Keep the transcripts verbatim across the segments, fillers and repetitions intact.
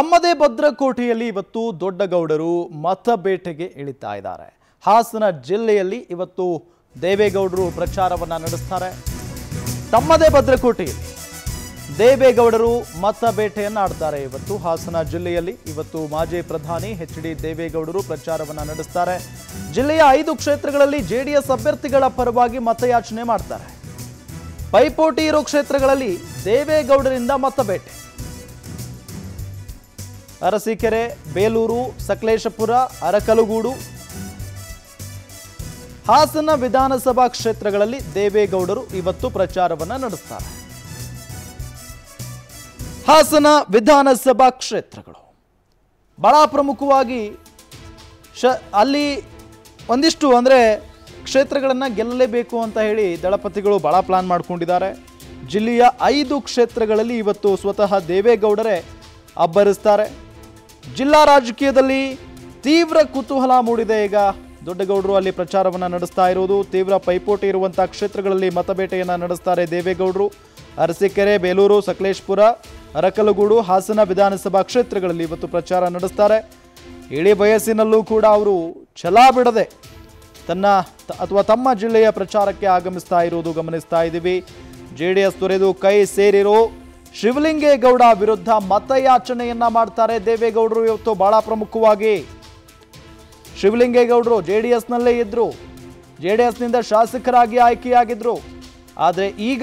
ತಮ್ಮದೇ ಭದ್ರಕೋಟೆಯಲ್ಲಿ ಇವತ್ತು ದೊಡ್ಡಗೌಡರು ಮತಬೇಟೆಗೆ ಇಳಿತಾ ಇದ್ದಾರೆ. ಹಾಸನ ಜಿಲ್ಲೆಯಲ್ಲಿ ಇವತ್ತು ದೇವೇಗೌಡರು ಪ್ರಚಾರವನ್ನ ನಡೆಸುತ್ತಾರೆ. ತಮ್ಮದೇ ಭದ್ರಕೋಟೆಯಲ್ಲಿ ದೇವೇಗೌಡರು ಮತಬೇಟೆಯನ್ನ ಆಡ್ತಾರೆ. ಇವತ್ತು ಹಾಸನ ಜಿಲ್ಲೆಯಲ್ಲಿ ಇವತ್ತು ಮಾಜಿ ಪ್ರಧಾನಿ ಎಚ್ ಡಿ ದೇವೇಗೌಡರು ಪ್ರಚಾರವನ್ನ ನಡೆಸುತ್ತಾರೆ. ಜಿಲ್ಲೆಯ ಐದು ಕ್ಷೇತ್ರಗಳಲ್ಲಿ ಜೆಡಿಎಸ್ ಅಭ್ಯರ್ಥಿಗಳ ಪರವಾಗಿ ಮತಯಾಚನೆ ಮಾಡ್ತಾರೆ. ಪೈಪೋಟಿ ಇರೋ ಕ್ಷೇತ್ರಗಳಲ್ಲಿ ದೇವೇಗೌಡರಿಂದ ಮತಬೇಟೆ. ಅರಸೀಕೆರೆ, ಬೇಲೂರು, सकलेशपुर, ಅರಕಲಗೂಡು, ಹಾಸನ ವಿಧಾನಸಭಾ ಕ್ಷೇತ್ರಗಳಲ್ಲಿ ದೇವೇಗೌಡರು ಇವತ್ತು ಪ್ರಚಾರವನ್ನ ನಡೆಸುತ್ತಾರೆ. ಹಾಸನ ವಿಧಾನಸಭಾ ಕ್ಷೇತ್ರಗಳು ಬಹಳ ಪ್ರಮುಖವಾಗಿ ಅಲ್ಲಿ ಒಂದಿಷ್ಟು ಅಂದ್ರೆ ಕ್ಷೇತ್ರಗಳನ್ನು ಗೆಲ್ಲಲೇಬೇಕು ಅಂತ ಹೇಳಿ ದಳಪತಿಗಳು ಬಹಳ ಪ್ಲಾನ್ ಮಾಡ್ಕೊಂಡಿದ್ದಾರೆ. ಜಿಲ್ಲೆಯ ಐದು ಕ್ಷೇತ್ರಗಳಲ್ಲಿ ಇವತ್ತು ಸ್ವತಃ ದೇವೇಗೌಡರೇ ಅಬ್ಬರಿಸುತ್ತಾರೆ. ಜಿಲ್ಲಾ ರಾಜಕೀಯದಲ್ಲಿ ತೀವ್ರ ಕುತೂಹಲ ಮೂಡಿದೆ. ಈಗ ದೊಡ್ಡಗೌಡರು ಅಲ್ಲಿ ಪ್ರಚಾರವನ್ನು ನಡೆಸ್ತಾ ಇರುವುದು, ತೀವ್ರ ಪೈಪೋಟಿ ಇರುವಂತಹ ಕ್ಷೇತ್ರಗಳಲ್ಲಿ ಮತಬೇಟೆಯನ್ನು ನಡೆಸ್ತಾರೆ ದೇವೇಗೌಡರು. ಅರಸೀಕೆರೆ, ಬೇಲೂರು, सकलेशपुर, ಅರಕಲಗೂಡು, ಹಾಸನ ವಿಧಾನಸಭಾ ಕ್ಷೇತ್ರಗಳಲ್ಲಿ ಇವತ್ತು ಪ್ರಚಾರ ನಡೆಸ್ತಾರೆ. ಇಳಿ ಬಯಸಿನಲ್ಲೂ ಕೂಡ ಅವರು ಛಲ ಬಿಡದೆ ತನ್ನ ಅಥವಾ ತಮ್ಮ ಜಿಲ್ಲೆಯ ಪ್ರಚಾರಕ್ಕೆ ಆಗಮಿಸ್ತಾ ಇರುವುದು ಗಮನಿಸ್ತಾ ಇದ್ದೀವಿ. ಜೆಡಿಎಸ್ ತೊರೆದು ಕೈ ಸೇರಿರೋ ಶಿವಲಿಂಗೇಗೌಡ ವಿರುದ್ಧ ಮತಯಾಚನೆಯನ್ನ ಮಾಡ್ತಾರೆ ದೇವೇಗೌಡರು. ಇವತ್ತು ಬಹಳ ಪ್ರಮುಖವಾಗಿ ಶಿವಲಿಂಗೇಗೌಡರು ಜೆಡಿಎಸ್ನಲ್ಲೇ ಇದ್ರು, ಜೆಡಿಎಸ್ನಿಂದ ಶಾಸಕರಾಗಿ ಆಯ್ಕೆಯಾಗಿದ್ರು. ಆದರೆ ಈಗ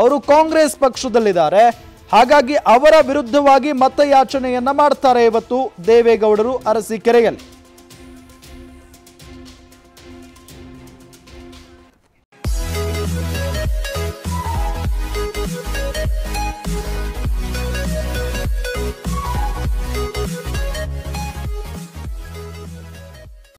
ಅವರು ಕಾಂಗ್ರೆಸ್ ಪಕ್ಷದಲ್ಲಿದ್ದಾರೆ. ಹಾಗಾಗಿ ಅವರ ವಿರುದ್ಧವಾಗಿ ಮತಯಾಚನೆಯನ್ನ ಮಾಡ್ತಾರೆ ಇವತ್ತು ದೇವೇಗೌಡರು ಅರಸೀಕೆರೆಯಲ್ಲಿ.